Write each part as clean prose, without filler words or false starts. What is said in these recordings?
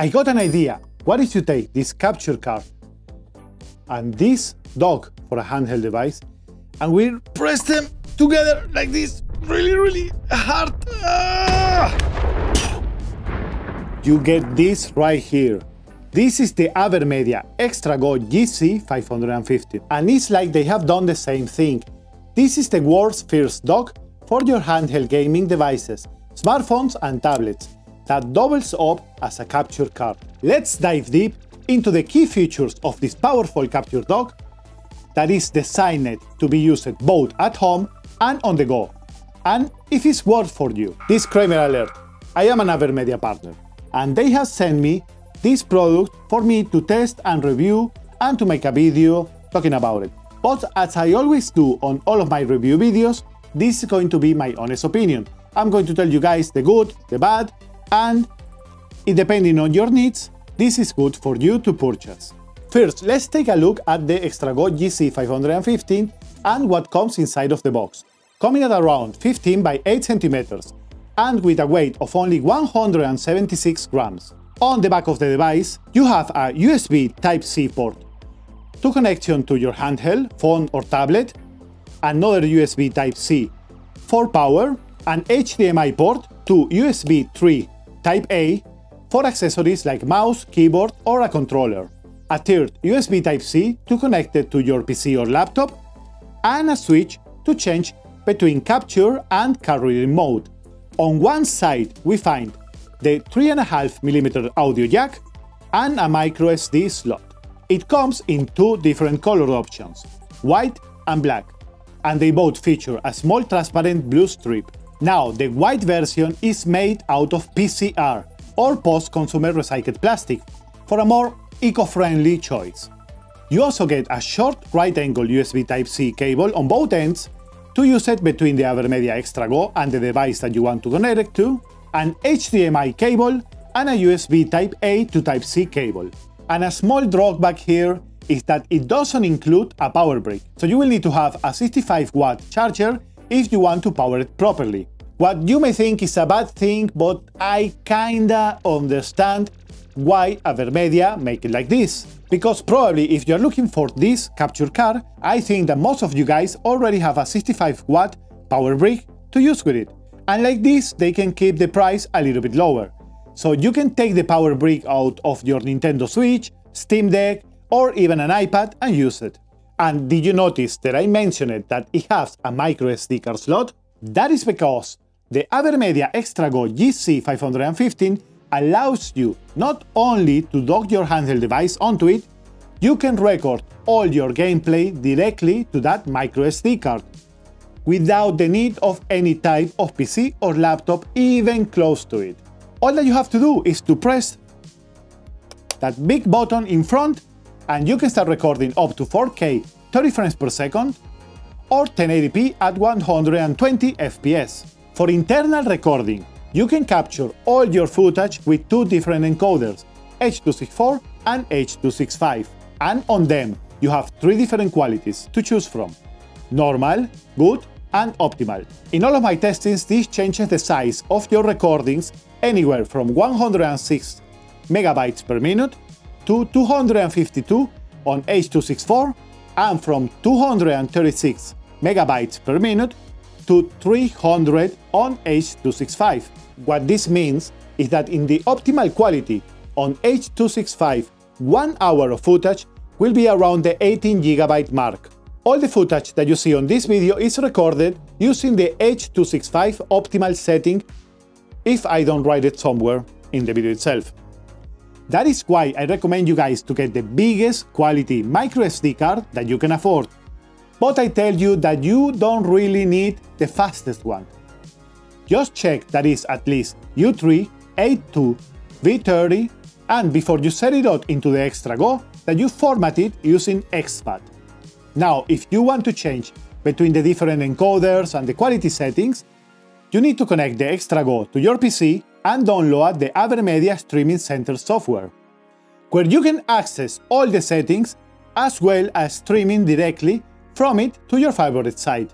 I got an idea. What if you take this capture card and this dock for a handheld device and we press them together like this really hard? You get this right here. This is the AverMedia Xtra Go GC515, and it's like they have done the same thing. This is the world's first dock for your handheld gaming devices, smartphones and tablets, that doubles up as a capture card. Let's dive deep into the key features of this powerful capture dock that is designed to be used both at home and on the go, and if it's worth for you. Disclaimer alert, I am an AverMedia partner, and they have sent me this product for me to test and review and to make a video talking about it. But as I always do on all of my review videos, this is going to be my honest opinion. I'm going to tell you guys the good, the bad, and depending on your needs, this is good for you to purchase. First, let's take a look at the Xtra Go GC515 and what comes inside of the box. Coming at around 15 by 8 centimeters and with a weight of only 176 grams. On the back of the device, you have a USB Type-C port to connection to your handheld, phone or tablet, another USB Type-C for power, an HDMI port to USB 3 Type-A for accessories like mouse, keyboard or a controller, a third USB Type-C to connect it to your PC or laptop, and a switch to change between capture and carrying mode. On one side we find the 3.5mm audio jack and a microSD slot. It comes in two different color options, white and black, and they both feature a small transparent blue strip. Now, the white version is made out of PCR or post-consumer recycled plastic for a more eco-friendly choice. You also get a short right-angle USB Type-C cable on both ends to use it between the AverMedia Xtra Go and the device that you want to connect it to, an HDMI cable and a USB Type-A to Type-C cable. And a small drawback here is that it doesn't include a power brick, so you will need to have a 65-watt charger if you want to power it properly. What you may think is a bad thing, but I kinda understand why AverMedia make it like this. Because probably if you're looking for this capture card, I think that most of you guys already have a 65-watt power brick to use with it. And like this, they can keep the price a little bit lower. So you can take the power brick out of your Nintendo Switch, Steam Deck, or even an iPad and use it. And did you notice that I mentioned that it has a microSD card slot? That is because the AverMedia Xtra Go GC515 allows you not only to dock your handheld device onto it, you can record all your gameplay directly to that microSD card, without the need of any type of PC or laptop even close to it. All that you have to do is to press that big button in front and you can start recording up to 4K 30 frames per second or 1080p at 120 FPS. For internal recording, you can capture all your footage with two different encoders, H.264 and H.265, and on them you have three different qualities to choose from: normal, good, and optimal. In all of my testings, this changes the size of your recordings anywhere from 106 megabytes per minute to 252 on H.264 and from 236 megabytes per minute to 300 on H.265. What this means is that in the optimal quality on H.265, 1 hour of footage will be around the 18 gigabyte mark. All the footage that you see on this video is recorded using the H.265 optimal setting, if I don't write it somewhere in the video itself. That is why I recommend you guys to get the biggest quality microSD card that you can afford. But I tell you that you don't really need the fastest one. Just check that it's at least U3, A2, V30, and before you set it out into the Xtra Go, that you format it using ExFAT. Now, if you want to change between the different encoders and the quality settings, you need to connect the Xtra Go to your PC and download the AverMedia Streaming Center software, where you can access all the settings as well as streaming directly from it to your favorite site.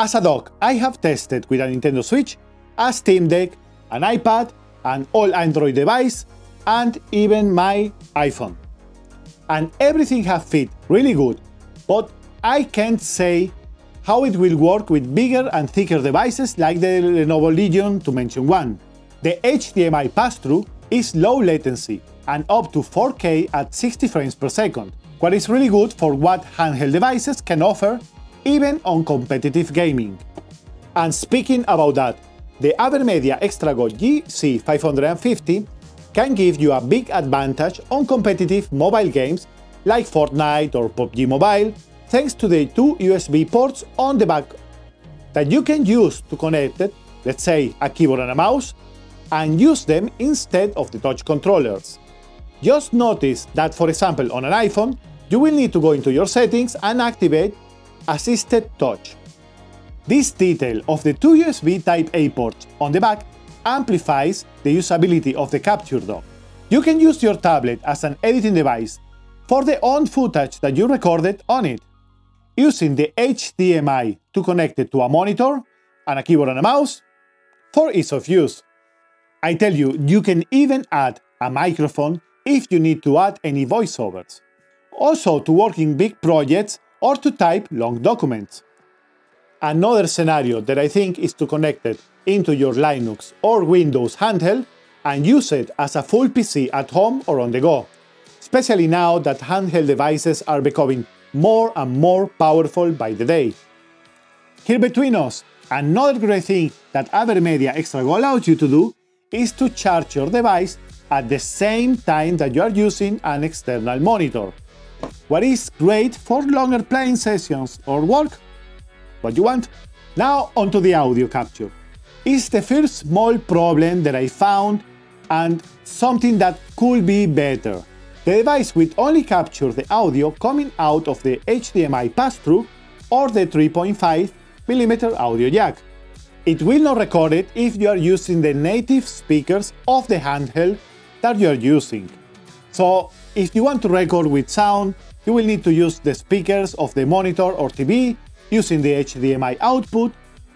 As a dock, I have tested with a Nintendo Switch, a Steam Deck, an iPad, an all Android device, and even my iPhone. And everything has fit really good, but I can't say how it will work with bigger and thicker devices like the Lenovo Legion, to mention one. The HDMI pass-through is low latency and up to 4K at 60 frames per second, what is really good for what handheld devices can offer, even on competitive gaming. And speaking about that, the AverMedia Xtra Go GC515 can give you a big advantage on competitive mobile games like Fortnite or PUBG Mobile, thanks to the two USB ports on the back that you can use to connect, let's say, a keyboard and a mouse, and use them instead of the touch controllers. Just notice that, for example, on an iPhone, you will need to go into your settings and activate Assisted Touch. This detail of the two USB Type-A ports on the back amplifies the usability of the capture dock. You can use your tablet as an editing device for the own footage that you recorded on it. Using the HDMI to connect it to a monitor and a keyboard and a mouse for ease of use. I tell you, you can even add a microphone if you need to add any voiceovers. Also to work in big projects or to type long documents. Another scenario that I think is to connect it into your Linux or Windows handheld and use it as a full PC at home or on the go, especially now that handheld devices are becoming more and more powerful by the day. Here between us, another great thing that AverMedia Xtra Go allows you to do is to charge your device at the same time that you are using an external monitor, what is great for longer playing sessions or work, what you want. Now onto the audio capture. It's the first small problem that I found and something that could be better. The device will only capture the audio coming out of the HDMI pass-through or the 3.5mm audio jack. It will not record it if you are using the native speakers of the handheld that you are using. So, if you want to record with sound, you will need to use the speakers of the monitor or TV using the HDMI output,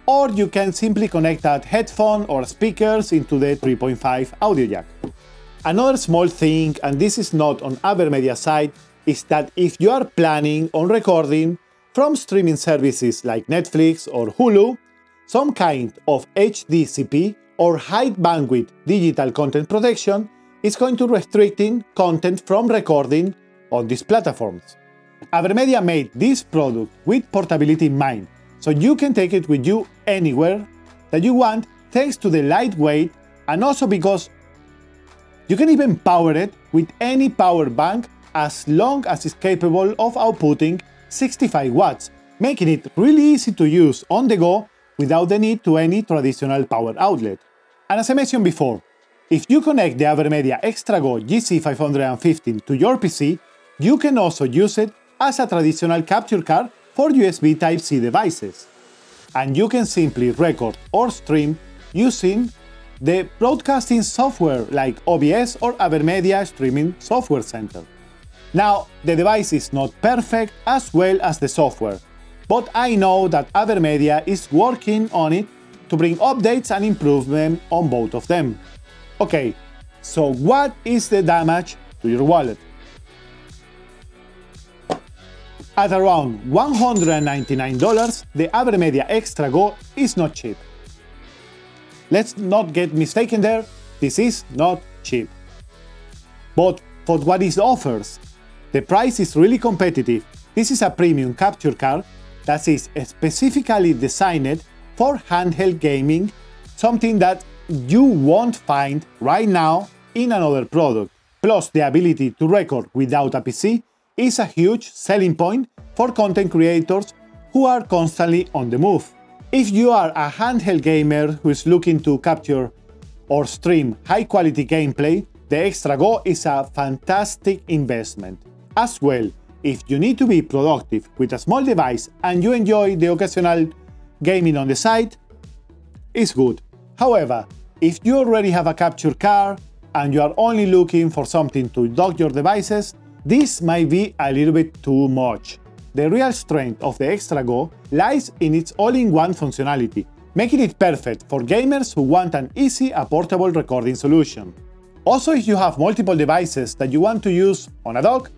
or you can simply connect that headphone or speakers into the 3.5 audio jack. Another small thing, and this is not on AverMedia side, is that if you are planning on recording from streaming services like Netflix or Hulu, some kind of HDCP or high bandwidth digital content protection is going to restricting content from recording on these platforms. AverMedia made this product with portability in mind, so you can take it with you anywhere that you want thanks to the lightweight, and also because you can even power it with any power bank as long as it's capable of outputting 65 watts, making it really easy to use on the go without the need to any traditional power outlet. And as I mentioned before, if you connect the AverMedia Xtra Go GC515 to your PC, you can also use it as a traditional capture card for USB Type-C devices. And you can simply record or stream using the broadcasting software like OBS or AverMedia Streaming Software Center. Now, the device is not perfect as well as the software, but I know that AverMedia is working on it to bring updates and improvement on both of them. Okay, so what is the damage to your wallet? At around $199, the AverMedia Xtra Go is not cheap. Let's not get mistaken there, this is not cheap. But for what it offers, the price is really competitive. This is a premium capture card that is specifically designed for handheld gaming, something that you won't find right now in another product. Plus, the ability to record without a PC is a huge selling point for content creators who are constantly on the move. If you are a handheld gamer who is looking to capture or stream high-quality gameplay, the Xtra Go is a fantastic investment. As well, if you need to be productive with a small device and you enjoy the occasional gaming on the side, it's good. However, if you already have a capture card and you are only looking for something to dock your devices, this might be a little bit too much. The real strength of the Xtra Go lies in its all-in-one functionality, making it perfect for gamers who want an easy, portable recording solution. Also, if you have multiple devices that you want to use on a dock,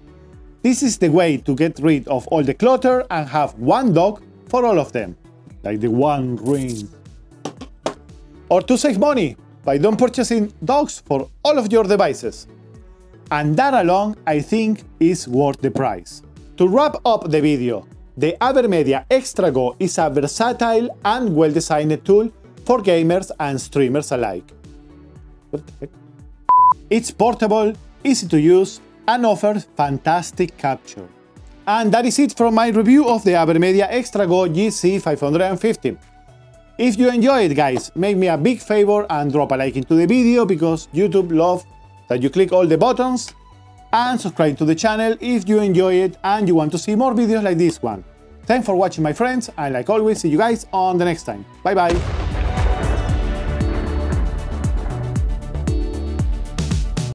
this is the way to get rid of all the clutter and have one dock for all of them, like the One Ring. Or to save money by not purchasing docks for all of your devices. And that alone, I think, is worth the price. To wrap up the video, the AverMedia Xtra Go is a versatile and well-designed tool for gamers and streamers alike. What the heck? It's portable, easy to use, and offers fantastic capture. And that is it from my review of the AverMedia Xtra Go GC515. If you enjoy it, guys, make me a big favor and drop a like into the video, because YouTube loves that you click all the buttons, and subscribe to the channel if you enjoy it and you want to see more videos like this one. Thanks for watching, my friends, and like always, see you guys on the next time. Bye bye!